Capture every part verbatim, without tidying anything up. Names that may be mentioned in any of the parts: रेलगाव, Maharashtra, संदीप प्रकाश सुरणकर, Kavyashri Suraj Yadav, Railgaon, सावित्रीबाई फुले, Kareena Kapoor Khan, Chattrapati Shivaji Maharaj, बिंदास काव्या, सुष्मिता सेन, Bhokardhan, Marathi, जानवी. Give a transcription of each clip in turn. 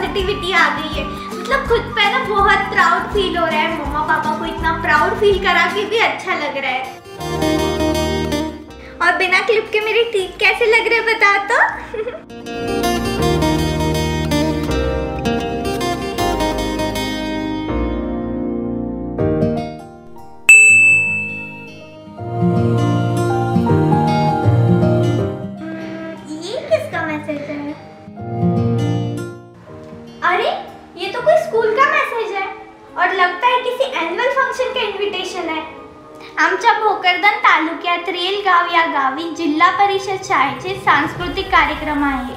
Positivity आ गई है। मतलब खुद पे ना बहुत प्राउड फील हो रहा है, मम्मा पापा को इतना प्राउड फील करा के भी अच्छा लग रहा है। और बिना क्लिप के मेरे टीथ कैसे लग रहे बता तो। आमच्या भोकरदन तालुक्यात रेलगाव या गावी जिल्हा परिषद शाळेचे सांस्कृतिक कार्यक्रम आहे।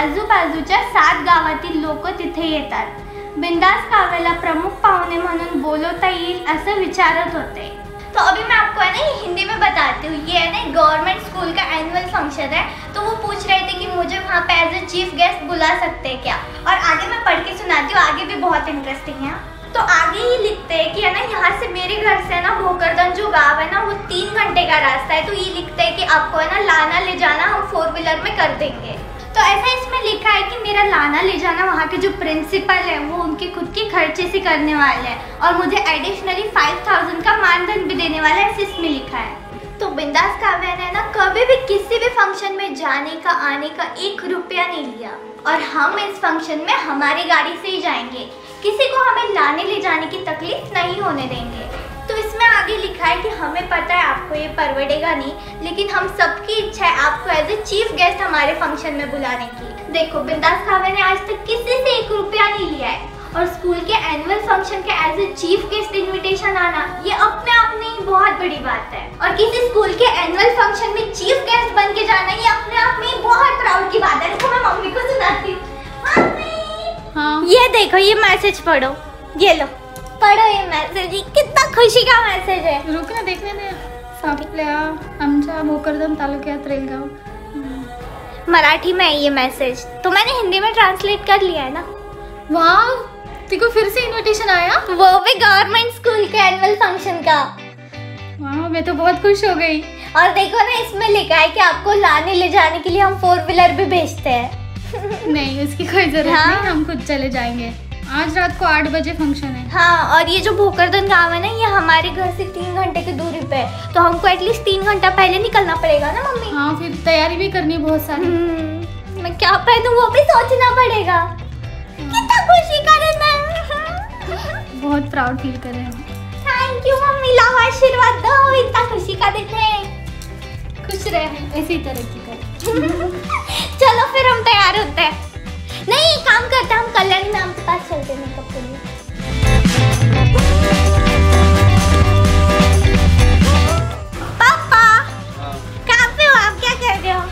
आजूबाजूच्या सात गावातील लोक तिथे येतात। बिंदास काव्याला प्रमुख पाहुणे म्हणून बोलवता येईल असं विचारत होते। तो अभी मैं आपको है ना हिंदी में बताती हूँ। ये है ना गवर्नमेंट स्कूल का एनुअल फंक्शन है, तो वो पूछ रहे थे कि मुझे वहाँ पे एज ए चीफ गेस्ट बुला सकते हैं क्या। और आगे मैं पढ़ के सुनाती हूँ, आगे भी बहुत इंटरेस्टिंग है। तो आगे ही लिखते हैं कि है ना यहाँ से मेरे घर से ना भोकरदन जो गाँव है ना वो तीन घंटे का रास्ता है। तो ये लिखते हैं कि आपको है ना लाना ले जाना हम फोर व्हीलर में कर देंगे। तो ऐसा इसमें लिखा है कि मेरा लाना ले जाना वहाँ के जो प्रिंसिपल है वो उनके खुद के खर्चे से करने वाले हैं और मुझे एडिशनली फाइव थाउजेंड का मानधन भी देने वाला है, इसमें लिखा है। तो बिंदास काव्या ने ना कभी भी किसी भी फंक्शन में जाने का आने का एक रुपया नहीं लिया और हम इस फंक्शन में हमारी गाड़ी से ही जाएंगे, किसी को हमें लाने ले जाने की तकलीफ नहीं होने देंगे। तो इसमें आगे लिखा है कि हमें पता है आपको ये परवड़ेगा नहीं, लेकिन हम सबकी इच्छा है आपको एज ए चीफ गेस्ट हमारे फंक्शन में बुलाने की। देखो बिंदास काव्या ने आज तक किसी से एक रुपया नहीं लिया है और स्कूल के एनुअल फंक्शन के as a chief guest invitation आना ये अपने आप में ही बहुत बड़ी बात है। और किसी स्कूल के एनुअल फंक्शन में चीफ गेस्ट बन के जाना ये अपने आप में ही बहुत प्राउड की बात है। इसको मैं मम्मी को सुनाती हूँ। हाँ। ये देखो, ये मैसेज पढ़ो, ये लो पढ़ो ये मैसेज, कितना खुशी का मैसेज है। रुक ना देखने दे। आपल्या आमच्या भोकरदन तालुक्यात रेलगाव, मराठी में है ये मैसेज, तो मैंने हिंदी में ट्रांसलेट कर लिया है ना। वाह, तेको फिर से इनविटेशन आया, वो भी गवर्नमेंट स्कूल के एनुअल फंक्शन का। वाह, मैं तो बहुत खुश हो गई। और देखो ना इसमें लिखा है कि आपको लाने ले जाने के लिए हम फोर व्हीलर भी भेजते हैं। नहीं, उसकी कोई जरूरत हाँ? नहीं, हम खुद चले जाएंगे। आज रात को आठ बजे फंक्शन है। हाँ, और ये जो भोकरदन गाँव है ना ये हमारे घर से तीन घंटे की दूरी पे है, तो हमको एटलीस्ट तीन घंटा पहले निकलना पड़ेगा ना मम्मी। हाँ, फिर तैयारी भी करनी बहुत सारी। मैं क्या पहनूं वो भी सोचना पड़ेगा। खुशी करे मैं। बहुत प्राउड फील कर रहे हैं। थैंक यू मम्मी, लाओ आशीर्वाद दो, इतना खुशी का दिन है, खुश रहे, इसी तरह की करें। चलो फिर हम तैयार होते हैं। नहीं, काम करते हम कल्याण मैम के पास चलते मेकअप के लिए। पापा कहाँ पे हो आप, क्या कर रहे हो?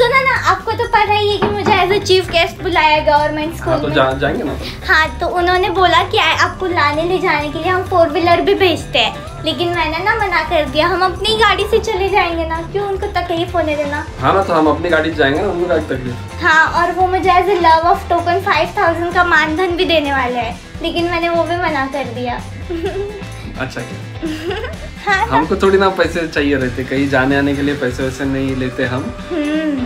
सुनो ना, आपको तो पता ही है कि मुझे चीफ गेस्ट बुलाया गवर्नमेंट स्कूल। हाँ, तो जा, जाएंगे ना। हाँ, तो उन्होंने बोला कि आपको लाने ले जाने के लिए हम फोर व्हीलर भी भेजते हैं, लेकिन मैंने ना मना कर दिया। हम अपनी गाड़ी से चले जाएंगे ना, क्यों उनको तकलीफ होने देना। हाँ ना, तो हम अपनी गाड़ी से जाएंगे ना, उनको गाड़ी तकलीफ। हाँ, और वो मुझे as a love of token five thousand का मानधन भी देने वाले है, लेकिन मैंने वो भी मना कर दिया। अच्छा हाँ, हमको थोड़ी ना पैसे चाहिए रहते, कहीं जाने आने के लिए पैसे वैसे नहीं लेते हम।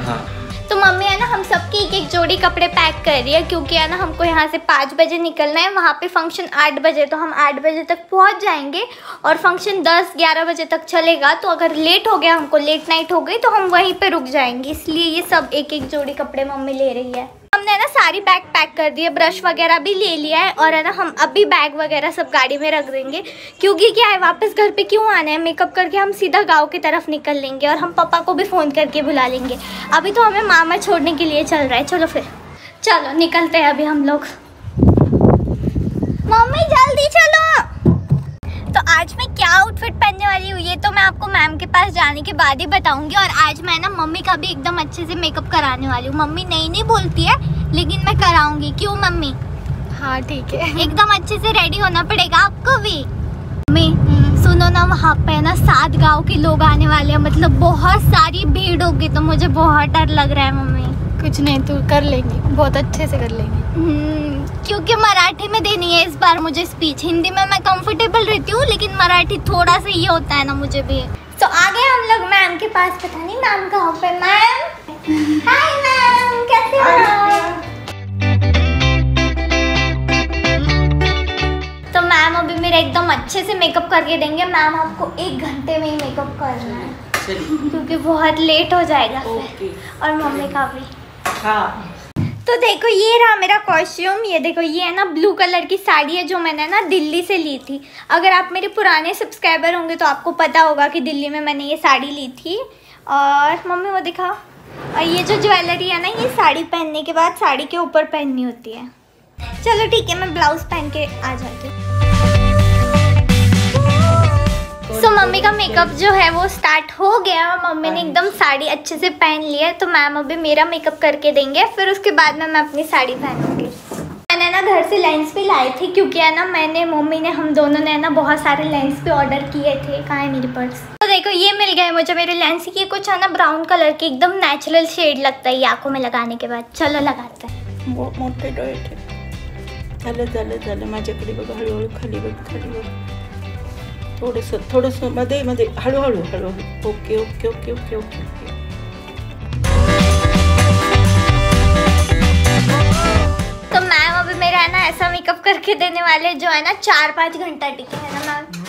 हाँ, तो मम्मी है ना हम सबके एक एक जोड़ी कपड़े पैक कर रही है, क्योंकि है ना हमको यहाँ से पाँच बजे निकलना है, वहाँ पे फंक्शन आठ बजे, तो हम आठ बजे तक पहुँच जाएंगे और फंक्शन दस ग्यारह बजे तक चलेगा। तो अगर लेट हो गया, हमको लेट नाइट हो गई, तो हम वहीं पे रुक जाएंगे, इसलिए ये सब एक एक जोड़ी कपड़े मम्मी ले रही है। हमने ना सारी बैग पैक कर दी है, ब्रश वगैरह भी ले लिया है, और है ना हम अभी बैग वगैरह सब गाड़ी में रख देंगे, क्योंकि क्या है वापस घर पे क्यों आना है, मेकअप करके हम सीधा गांव की तरफ निकल लेंगे और हम पापा को भी फ़ोन करके बुला लेंगे। अभी तो हमें मामा छोड़ने के लिए चल रहा है। चलो फिर, चलो निकलते हैं अभी हम लोग। मम्मी जल्दी चलो। तो आज मैं क्या आउटफिट पहनने वाली हूँ ये तो मैं आपको मैम के पास जाने के बाद ही बताऊंगी। और आज मैं ना मम्मी का भी एकदम अच्छे से मेकअप कराने वाली हूँ। मम्मी नहीं नहीं बोलती है, लेकिन मैं कराऊंगी। क्यों मम्मी? हाँ ठीक है, एकदम अच्छे से रेडी होना पड़ेगा आपको भी। मम्मी सुनो ना, वहाँ पे ना सात गाँव के लोग आने वाले हैं, मतलब बहुत सारी भीड़ होगी, तो मुझे बहुत डर लग रहा है। मम्मी कुछ नहीं, तो कर लेंगे, बहुत अच्छे से कर लेंगे, क्योंकि मराठी में देनी है इस बार मुझे स्पीच। हिंदी में मैं कंफर्टेबल रहती हूँ, लेकिन मराठी थोड़ा सा ये होता है ना मुझे भी। तो so, आगे हम लोग मैम के पास, पता नहीं मैम कहाँ पे। मैम हाय मैम, कैसे हो? अच्छे से मेकअप करके देंगे मैम, आपको एक घंटे में ही मेकअप करना है क्योंकि बहुत लेट हो जाएगा फिर, और मम्मी का भी। हाँ तो देखो ये रहा मेरा कॉस्ट्यूम, ये देखो ये है ना ब्लू कलर की साड़ी है जो मैंने ना दिल्ली से ली थी। अगर आप मेरे पुराने सब्सक्राइबर होंगे तो आपको पता होगा कि दिल्ली में मैंने ये साड़ी ली थी। और मम्मी वो दिखाओ, और ये जो ज्वेलरी है ना ये साड़ी पहनने के बाद साड़ी के ऊपर पहननी होती है। चलो ठीक है मैं ब्लाउज पहन के आ जाती हूँ। तो मम्मी का मेकअप जो है वो स्टार्ट हो गया, मम्मी ने एकदम साड़ी अच्छे से पहन ली है। तो मैम अभी मेरा मेकअप करके देंगे, फिर उसके बाद में मैं अपनी साड़ी पहनूंगी। मैंने ना घर से लेंस भी लाए थे क्योंकि है ना मैंने मम्मी ने हम दोनों ने ना बहुत सारे लेंस भी ऑर्डर किए थे। कहाँ है मेरी पर्स? तो देखो ये मिल गए मुझे मेरे लेंस। ये कुछ है ना ब्राउन कलर के, एकदम नेचुरल शेड लगता है ये आँखों में लगाने के बाद। चलो लगाते हैं थोडस थोडस मध्ये मध्ये हळूहळू हळूहळू। Okay okay okay okay okay okay. तो मैम अभी मेरा है ना ऐसा मेकअप करके देने वाले जो है ना चार पाँच घंटा टिके, है ना मैम?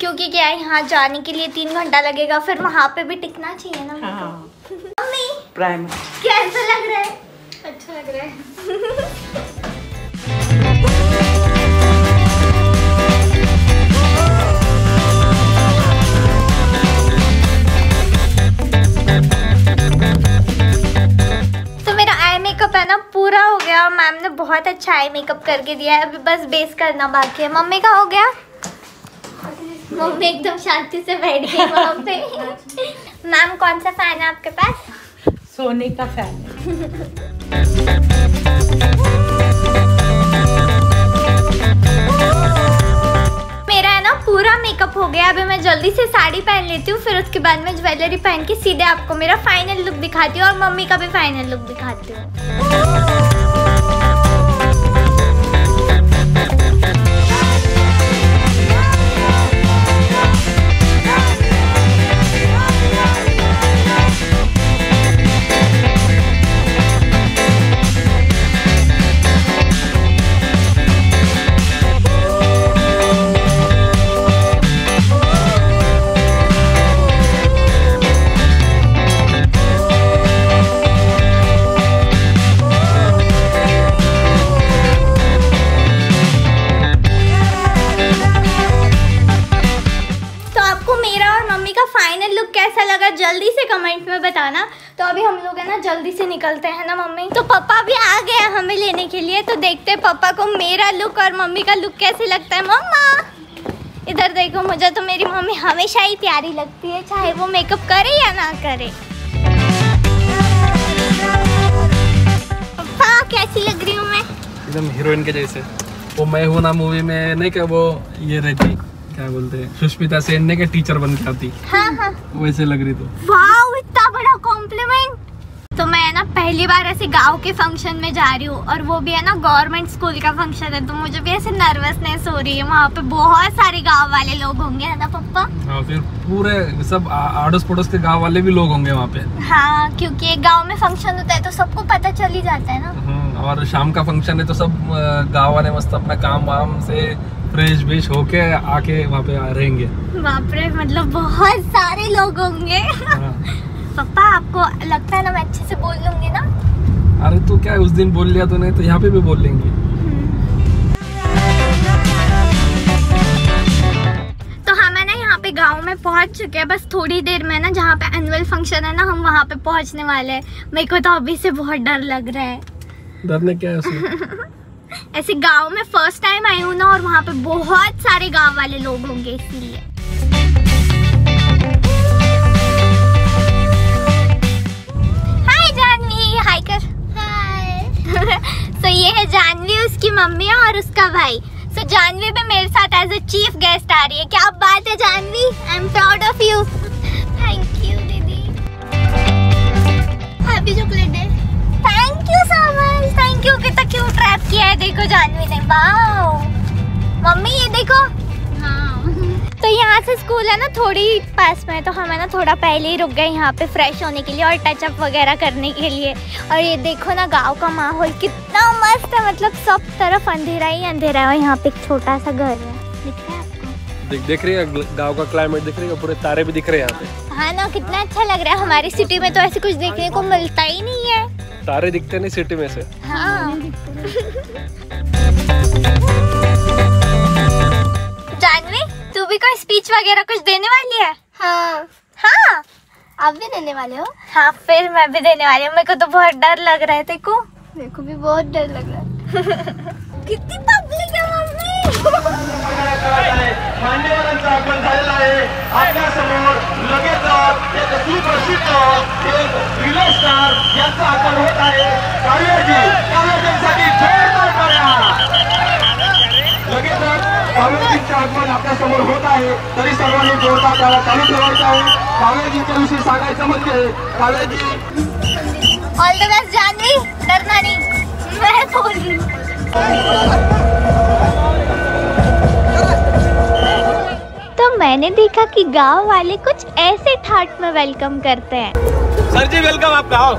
क्योंकि क्या है यहाँ जाने के लिए तीन घंटा लगेगा, फिर वहाँ पे भी टिकना चाहिए ना। हाँ। मम्मी प्राइम कैसा लग रहा है? अच्छा लग रहा है। पूरा हो गया, मैम ने बहुत अच्छा आई मेकअप करके दिया है। अभी बस बेस करना बाकी है। मम्मी का हो गया? मम्मी एकदम शांति से बैठ गई वहाँ पे। मैम कौन सा फैन है आपके पास? सोने का फैन है। मेरा है ना पूरा मेकअप हो गया, अभी मैं जल्दी से साड़ी पहन लेती हूँ, फिर उसके बाद में ज्वेलरी पहन के सीधे आपको मेरा फाइनल लुक दिखाती हूँ और मम्मी का भी फाइनल लुक दिखाती हूँ। जल्दी से कमेंट में बताना। तो अभी हम लोग है ना जल्दी से निकलते हैं ना मम्मी। तो पापा भी आ गए हमें लेने के लिए, तो देखते हैं पापा को मेरा लुक और मम्मी का लुक कैसे लगता है। मम्मा इधर देखो, मुझे तो मेरी मम्मी हमेशा ही प्यारी लगती है, चाहे वो मेकअप करे या ना करे। पापा कैसी लग रही हूँ मैं? एकदम हीरोइन के जैसे। वो मैं हूँ ना मूवी में, नहीं क्या वो ये रहती, क्या बोलते हैं, सुष्मिता सेन ने के टीचर बन के आती। हाँ हाँ। वैसे लग रही। तो वाव इतना बड़ा कॉम्प्लीमेंट। तो मैं ना पहली बार ऐसे गांव के फंक्शन में जा रही हूँ, और वो भी है ना गवर्नमेंट स्कूल का फंक्शन है, तो मुझे भी ऐसे नर्वसनेस हो रही है। वहाँ पे बहुत सारे गांव वाले लोग होंगे, है ना पप्पा? हाँ, फिर पूरे सब आड़ोस पड़ोस के गाँव वाले भी लोग होंगे वहाँ पे। हाँ क्योंकि एक गाँव में फंक्शन होता है तो सबको पता चल ही जाता है ना। और शाम का फंक्शन है तो सब गाँव वाले मस्त अपना काम वाम से फ्रेश बीच होके आके वहाँ पे रहेंगे। बाप रे, मतलब बहुत सारे लोग होंगे। पापा आपको लगता है ना मैं अच्छे से बोल लूंगी ना? अरे तू क्या, उस दिन बोल लिया तूने तो यहाँ पे भी बोल लेंगी। तो हम है ना यहाँ पे गांव में पहुँच चुके हैं, बस थोड़ी देर में ना जहाँ पे एनुअल फंक्शन है ना हम वहाँ पे पहुँचने वाले हैं। मेरे को तो अभी से बहुत डर लग रहा है। डरने क्या है उसमें? ऐसे गांव में फर्स्ट टाइम आई हूँ ना, और वहाँ पे बहुत सारे गांव वाले लोग होंगे इसीलिए। हाय जानवी, हाय कर। हाय। तो ये है जानवी, उसकी मम्मी और उसका भाई। तो so, जानवी भी मेरे साथ एज अ चीफ गेस्ट आ रही है। क्या बात है जानवी, I am proud of you. Thank you दीदी। Happy chocolate day. Thank you so much, thank you. कितना क्यूट रैप किया है देखो जानवी ने। वाओ मम्मी ये देखो। हाँ। तो यहाँ से स्कूल है ना थोड़ी पास में, तो हम है ना थोड़ा पहले ही रुक गए यहाँ पे फ्रेश होने के लिए और टचअप वगैरह करने के लिए। और ये देखो ना गांव का माहौल कितना मस्त है, मतलब सब तरफ अंधेरा ही अंधेरा है। और यहाँ पे एक छोटा सा घर है, दिख रहा है आपको? देख रही है गाँव का क्लाइमेट, दिख रही है पूरे तारे भी दिख रहे हैं यहाँ पे। हाँ ना, कितना अच्छा लग रहा है। हमारी सिटी में तो ऐसे कुछ देखने को मिलता ही नहीं है, तारे दिखते नहीं सिटी में से। हाँ। जानवी, तू भी कोई स्पीच वगैरह कुछ देने वाली है? हाँ। हाँ? आप भी देने वाले हो? हाँ, फिर मैं भी देने वाली हूँ। मेरे को तो बहुत डर लग रहा है। तेको? मेरे को भी बहुत डर लग रहा है। कितनी पब्लिक है समोर होता है, तरी सर्वांनी जोरदार ताला चालू ठेवायचा आहे। काव्याजीच्या विषयी सांगायचं म्हणजे Kavyaji all the best जानवी, डरना नहीं। मैं बोली तो मैंने देखा कि गांव वाले कुछ ऐसे ठाट में वेलकम करते हैं। सर जी वेलकम आपका।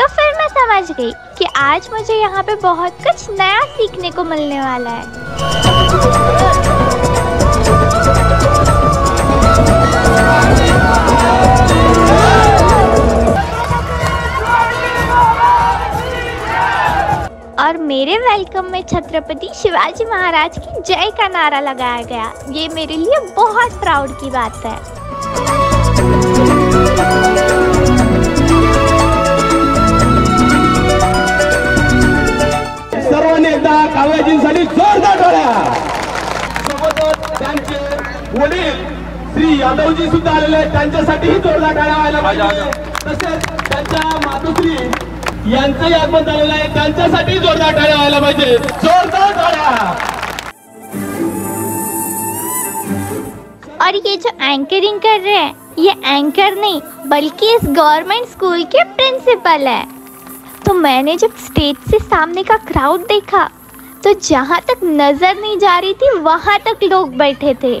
तो फिर मैं समझ गई कि आज मुझे यहाँ पे बहुत कुछ नया सीखने को मिलने वाला है। और मेरे वेलकम में छत्रपति शिवाजी महाराज की जय का नारा लगाया गया। ये मेरे लिए बहुत प्राउड की बात है। सर्व नेता काव्याजींसाठी जोरदार टाळ्या। श्री यादवजी सुद्धा आलेले आहेत, त्यांच्यासाठीही जोरदार टाळ्या व्हायला पाहिजे। तसेच त्यांच्या मातोश्री यांचंही आगमन झालेलं आहे, त्यांच्यासाठी जोरदार टाळ्या व्हायला पाहिजे। जोरदार टाळ्या। और ये जो एंकरिंग कर रहे हैं, ये एंकर नहीं बल्कि इस गवर्नमेंट स्कूल के प्रिंसिपल है। तो मैंने जब स्टेज से सामने का क्राउड देखा तो जहाँ तक नज़र नहीं जा रही थी वहाँ तक लोग बैठे थे,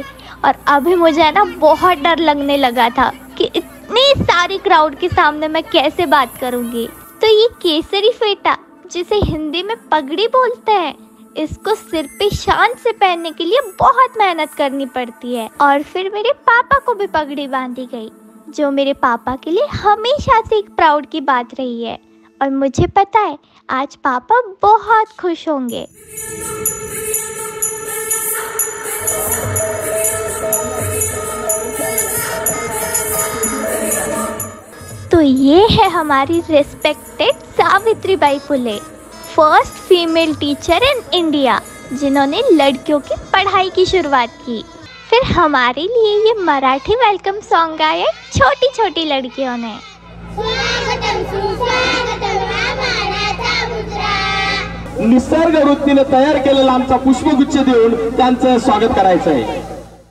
और अभी मुझे ना बहुत डर लगने लगा था कि इतने सारे क्राउड के सामने मैं कैसे बात करूँगी। तो ये केसरी फेटा, जिसे हिंदी में पगड़ी बोलते हैं, इसको सिर पे शान से पहनने के लिए बहुत मेहनत करनी पड़ती है। और फिर मेरे पापा को भी पगड़ी बांधी गई, जो मेरे पापा के लिए हमेशा से एक प्राउड की बात रही है। और मुझे पता है आज पापा बहुत खुश होंगे। तो ये है हमारी respected सावित्रीबाई फुले, first female teacher in India, जिन्होंने लड़कियों की पढ़ाई की शुरुआत की। फिर हमारे लिए ये मराठी वेलकम सॉन्ग गाया छोटी छोटी लड़कियों ने। निसर्ग वृत्तीने तैयार केलेला आमचा पुष्पगुच्छ देऊन त्यांचं स्वागत करायचं आहे।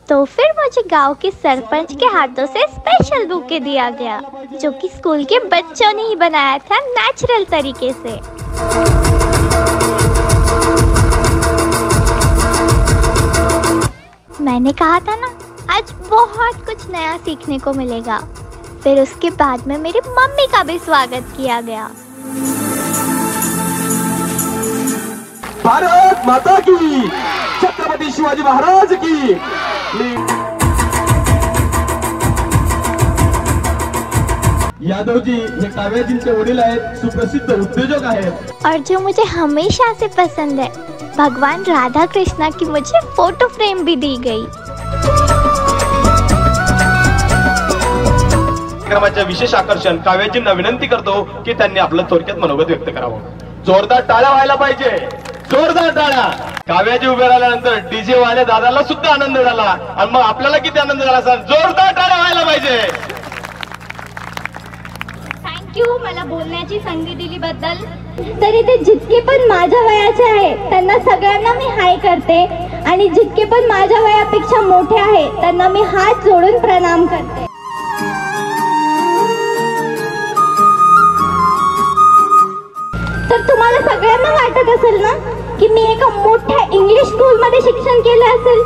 तो फिर मुझे गांव के सरपंच के हाथों से स्पेशल बुके दिया गया, जो कि स्कूल के बच्चों ने ही बनाया था नेचुरल तरीके से। मैंने कहा था ना आज बहुत कुछ नया सीखने को मिलेगा। फिर उसके बाद में मेरी मम्मी का भी स्वागत किया गया। भारत माता की, छत्रपति शिवाजी महाराज की। यादवजी हे काव्याजींचे वडील आहेत, सुप्रसिद्ध उद्योजक आहेत। और जो मुझे हमेशा से पसंद है, भगवान राधा कृष्णा की मुझे फोटो फ्रेम भी दी गई। कार्यक्रमाचे विशेष आकर्षण काव्याजींना विनंती करतो की त्यांनी आपलं थोडक्यात मनोगत व्यक्त करावं। जोरदार टाळ्या व्हायला पाहिजे। जोरदार टाळ्या। काव्याजी उभे राहिल्यानंतर डीजे वाले दादाला सुद्धा आनंद झाला, आणि मग आपल्याला किती आनंद झाला सर। जोरदार टाळ्या व्हायला पाहिजे। थँक्यू मला बोलण्याची संधी दिलीबद्दल। तर इथे जितके पण माझ्या वयाचे आहेत त्यांना सगळ्यांना मी हाय करते, आणि जितके पण माझ्या वयापेक्षा मोठे आहेत त्यांना मी हात जोडून प्रणाम करते। तर तुम्हाला सगळ्यांना वाटत असेल ना कि मी एका मोठ्या इंग्लिश स्कूल मध्ये शिक्षण केलं असेल,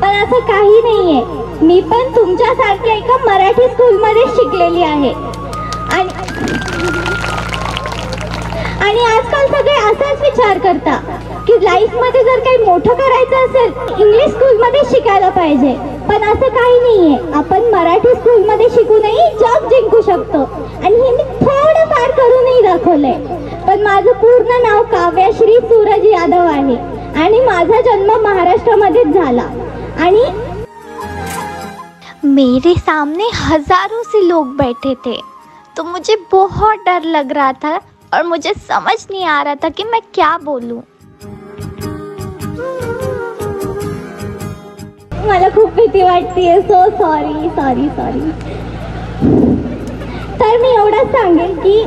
पण असं काही नाहीये। मी पण तुमच्यासारख्या एका मराठी स्कूल मध्ये शिकलेली आहे, आणि आणि आजकाल सगळे असाच विचार करता की लाईफ मध्ये जर काही मोठं करायचं असेल इंग्लिश स्कूल मध्ये शिकायला पाहिजे, पण असं काही नाहीये। आपण मराठी स्कूल मध्ये शिकूनही जॉब जिंकू शकतो आणि हे मी थोडं फार करूनही दाखवलंय। पण माझं पूर्ण नाव काव्याश्री सूरज यादव आहे आणि माझा जन्म महाराष्ट्रामध्येच झाला। आणि मेरे सामने हजारों से लोग बैठे थे तो मुझे बहुत डर लग रहा था और मुझे समझ नहीं आ रहा था कि मैं क्या बोलूं। मला खूप भीती वाटते, सो सॉरी सॉरी सॉरी। तर मी एवढं सांगेल की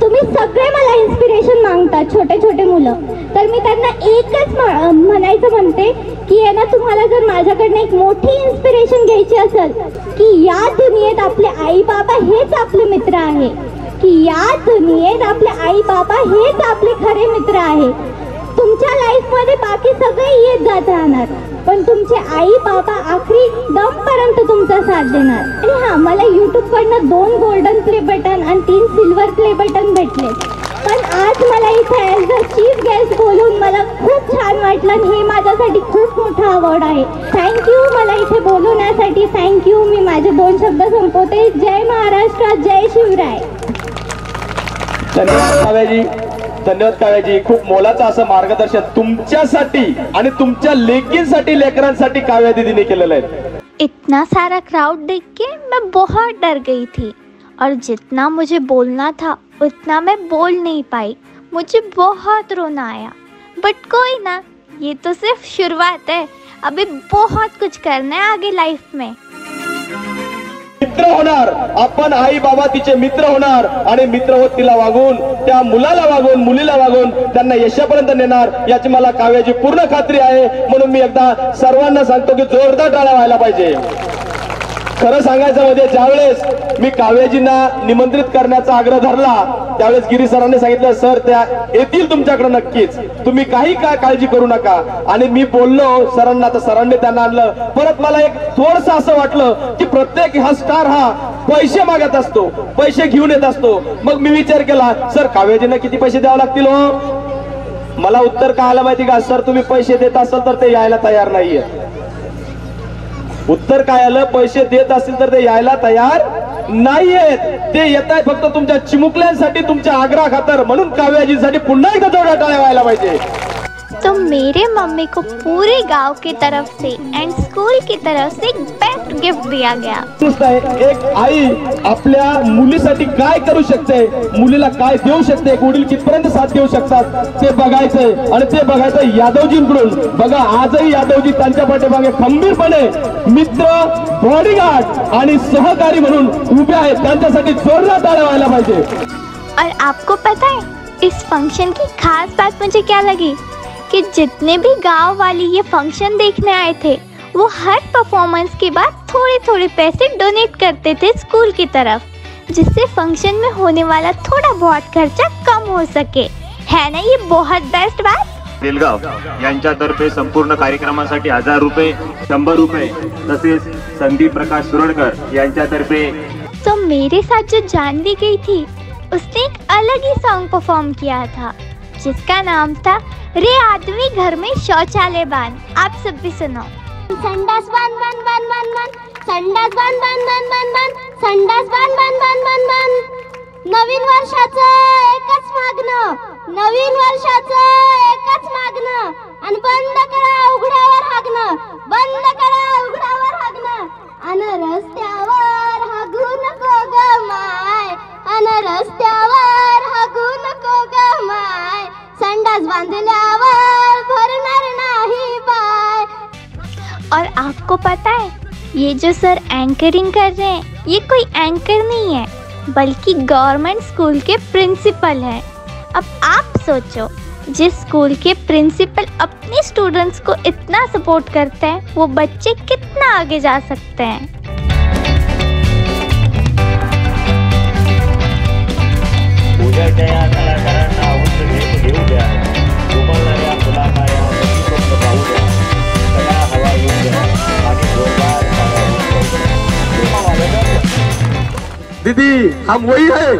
तुम्ही सगळे मला इन्स्पिरेशन मागता छोटे छोटे मुलं, तर मी त्यांना एकच म्हणायचं म्हणते की आहे ना, तुम्हाला जर माझ्याकडनं एक मोठी इन्स्पिरेशन घ्यायची असेल की या दुनियेत आपले आई बाबा हेच आपले मित्र आहे, की या दुनियेत आपले आई बाबा हेच आपले खरे मित्र आहे। तुमच्या लाईफमध्ये बाकी सगळे येत जात राहणार पण तुमचे आई बाबा आखरी दमपर्यंत तुमचा साथ देणार। आणि हां, मला यूट्यूबवरनं दोन गोल्डन प्ले बटन आणि तीन सिल्वर प्ले बटन भेटले, पण आज मला इथे ॲज अ चीफ गेस्ट बोलून मला खूप छान वाटलं आणि हे माझ्यासाठी खूप मोठा अवॉर्ड आहे। थँक्यू मला इथे बोलवण्यासाठी, थँक्यू। मी माझे दोन शब्द संपवते। जय महाराष्ट्र, जय शिवराय। धन्यवाद काव्याजी, धन्यवाद काव्याजी। खूप मोलाचं असं मार्गदर्शन तुमच्यासाठी आणि तुमच्या लेकींसाठी लेकरांसाठी काव्या दीदीने केलेलं आहे। इतना सारा क्राउड देख के मैं बहुत डर गई थी और जितना मुझे बोलना था उतना मैं बोल नहीं पाई। मुझे बहुत रोना आया, बट कोई ना, ये तो सिर्फ शुरुआत है। अभी बहुत कुछ करना है आगे लाइफ में। मित्र होणार आपण, आई बाबा तिचे मित्र होणार आणि मित्र होत तिला वागून, त्या मुलाला वागून, मुलीला वागून त्यांना यशापर्यंत नेणार याची मला काव्याची पूर्ण खात्री आहे। म्हणून मी एकदा सर्वांना सांगतो की जोरदार टाळ्या व्हायला पाहिजे। खरं सांगायचं म्हणजे ज्यावेळेस मी काव्याजींना निमंत्रित करण्याचा आग्रह धरला त्यावेळेस गिरी सरांनी सांगितलं, सर त्या येतील तुमच्याकडे नक्कीच, तुम्ही काही काय काळजी करू नका। आणि मी बोललो सरांना तर सरांनी त्यांना आणलं। परत मला एक थोडंसं असं वाटलं की प्रत्येक हा स्टार हा पैसे मागत असतो, पैसे घेऊन येत असतो। मग मी विचार केला, सर काव्याजींना किती पैसे द्यावे लागतील हो? मला उत्तर काय आलं माहिती का, सर तुम्ही पैसे देत असाल तर ते यायला तयार नाहीये। उत्तर काय आलं, पैसे देत असतील तर ते यायला तयार नाहीयेत, ते येत आहेत फक्त तुमच्या चिमुकल्यांसाठी, तुमच्या आग्रह खातर। म्हणून काव्याजीसाठी पुन्हा एकदा जोरदार टाळ्या व्हायला पाहिजे। तो मेरे मम्मी को पूरे गांव की तरफ से एंड स्कूल की तरफ से एक बेस्ट गिफ्ट दिया गया। एक आई आपल्या मुलीसाठी काय करू शकते, मुलीला काय देऊ शकते, एक वडील कितपर्यंत साथ देऊ शकतात ते बघायचंय आणि ते बघायचं यादवजींकडून। बघा आजही यादवजी त्यांच्या पाठीमागे खंबीरपणे मित्र, बॉडीगार्ड आणि सहकारी म्हणून उभे आहेत, त्यांच्यासाठी जोरदार टाळ्या व्हायला पाहिजे। और आपको पता है इस फंक्शन की खास बात मुझे क्या लगी कि जितने भी गांव वाले ये फंक्शन देखने आए थे वो हर परफॉर्मेंस के बाद थोड़े थोड़े पैसे डोनेट करते थे स्कूल की तरफ, जिससे फंक्शन में होने वाला थोड़ा बहुत खर्चा कम हो सके। है ना ये बहुत बेस्ट बात। रेलगाव यांच्यातर्फे संपूर्ण कार्यक्रमासाठी हजार रुपये, शंभर रुपये तसेच संदीप प्रकाश सुरणकर यांच्यातर्फे। तो मेरे साथ जो जानवी गई थी उसने एक अलग ही सॉन्ग परफॉर्म किया था जिसका नाम था रे आदमी घर में शौचालय बांध। आप सब भी सुनो। संडास बांध बांध बांध बांध बांध, संडास बांध बांध बांध बांध बांध, संडास बांध बांध बांध बांध बांध। नवीन वर्षाचं एकच मागणं, नवीन वर्षाचं एकच मागणं, आणि बंद करा उघड्यावर हागणं, बंद करा उघड्यावर हागणं, आणि रस्त्यावर हागू नको ग माय, आणि रस्त्यावर हागू नको ग माय, संडास बांधल्यावर भरणार नाही बाय। और आपको पता है ये जो सर एंकरिंग कर रहे हैं ये कोई एंकर नहीं है बल्कि गवर्नमेंट स्कूल के प्रिंसिपल हैं। अब आप सोचो, जिस स्कूल के प्रिंसिपल अपने स्टूडेंट्स को इतना सपोर्ट करते हैं वो बच्चे कितना आगे जा सकते हैं। दीदी हम वही है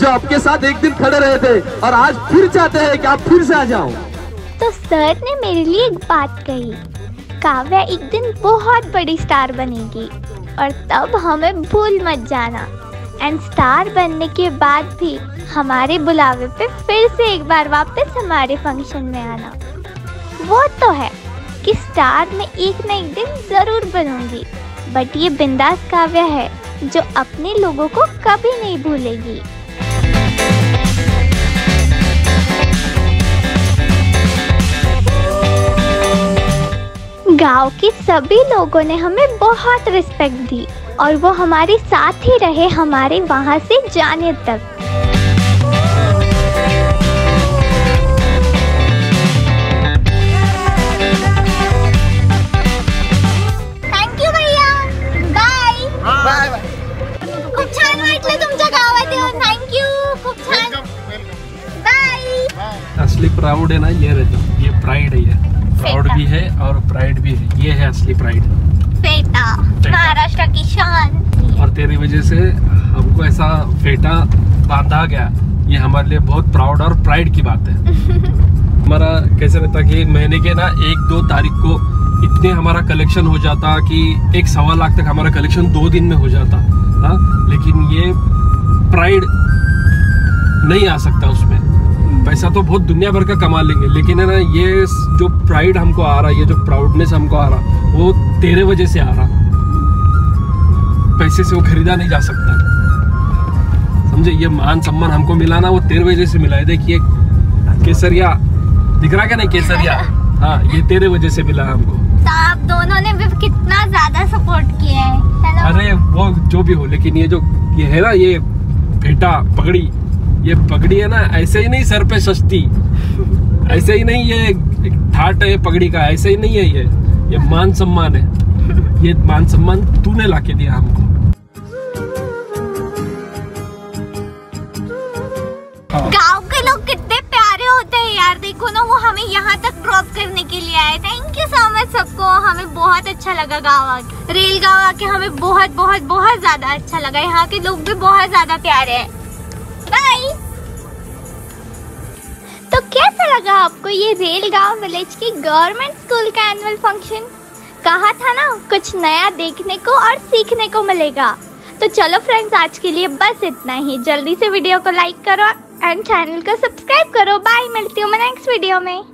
जो आपके साथ एक दिन खड़े रहे थे और आज फिर चाहते हैं कि आप फिर से आ जाओ। तो सर ने मेरे लिए एक बात कही, काव्या एक दिन बहुत बड़ी स्टार बनेगी और तब हमें भूल मत जाना। एंड स्टार बनने के बाद भी हमारे बुलावे पे फिर से एक बार वापस हमारे फंक्शन में आना। वो तो है कि स्टार में एक ना एक दिन जरूर बनूंगी, बट ये बिंदास काव्या है जो अपने लोगों को कभी नहीं भूलेगी। गांव के सभी लोगों ने हमें बहुत रिस्पेक्ट दी और वो हमारे साथ ही रहे हमारे वहां से जाने तक। थैंक यू भैया, बाय बाय बाय। खूप छान वाटलं तुमच्या गावात येऊन। थैंक यू, खूप छान, बाय। असली प्राउड है ना, ये रहता ये प्राइड है, प्राउड भी है और प्राइड भी है। ये है असली प्राइड, फेटा, महाराष्ट्र की शान। और तेरी वजह से हमको ऐसा फेटा बांधा गया, ये हमारे लिए बहुत प्राउड और प्राइड की बात है। हमारा कैसे रहता कि महीने के ना एक दो तारीख को इतने हमारा कलेक्शन हो जाता कि एक सवा लाख तक हमारा कलेक्शन दो दिन में हो जाता। हाँ, लेकिन ये प्राइड नहीं आ सकता उसमें। पैसा तो बहुत दुनिया भर का कमा लेंगे, लेकिन है ना, ये जो प्राइड हमको आ रहा है, ये जो प्राउडनेस हमको आ रहा, वो तेरे वजह से आ रहा। पैसे से वो खरीदा नहीं जा सकता, समझे। ये मान सम्मान हमको मिला ना, वो तेरे वजह से मिला है। देखिए केसरिया दिख रहा क्या, नहीं केसरिया, हाँ, ये तेरे वजह से मिला हमको। तो आप दोनों ने भी कितना ज्यादा सपोर्ट किया है। अरे वो जो भी हो, लेकिन ये जो ये है ना, ये भेटा पगड़ी, ये पगड़ी है ना, ऐसे ही नहीं सर पे सस्ती, ऐसे ही नहीं ये ठाट है पगड़ी का, ऐसे ही नहीं है ये ये मान सम्मान है। ये मान सम्मान तूने लाके दिया हमको। गांव के लोग कितने प्यारे होते हैं यार, देखो ना, वो हमें यहाँ तक ड्रॉप करने के लिए आए। थैंक यू सो मच सबको, हमें बहुत अच्छा लगा गाँव आके, रेलगांव आके हमें बहुत बहुत बहुत ज्यादा अच्छा लगा। यहाँ के लोग भी बहुत ज्यादा प्यारे है। तो कैसा लगा आपको ये रेलगांव विलेज की गवर्नमेंट स्कूल का एनुअल फंक्शन? कहा था ना, कुछ नया देखने को और सीखने को मिलेगा। तो चलो फ्रेंड्स, आज के लिए बस इतना ही। जल्दी से वीडियो को लाइक करो एंड चैनल को सब्सक्राइब करो। बाय, मिलती हूँ मैं नेक्स्ट वीडियो में।